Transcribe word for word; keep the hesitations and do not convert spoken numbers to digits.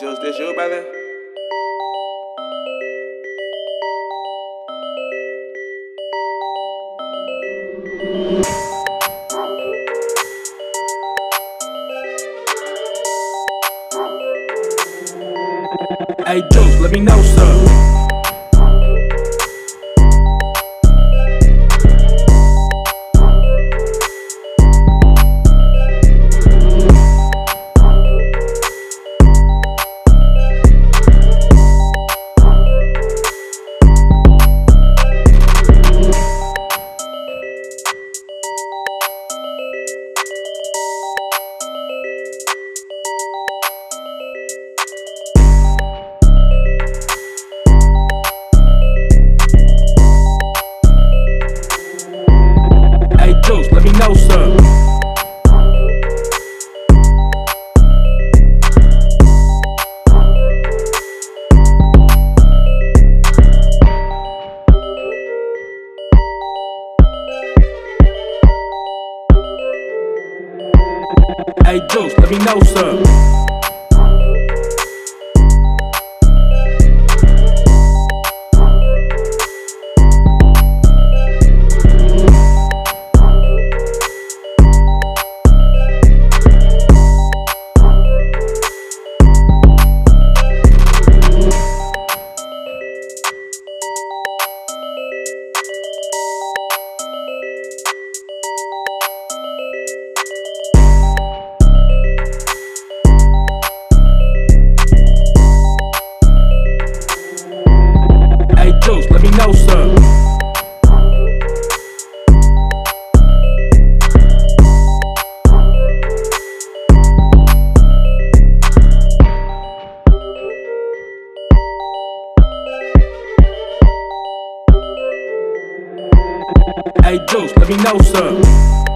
Juce, this you, brother? Hey Juce, let me know, sir. Let me know, sir. Hey Juce, let me know, sir. Let me know, sir. Hey Juce, let me know, sir.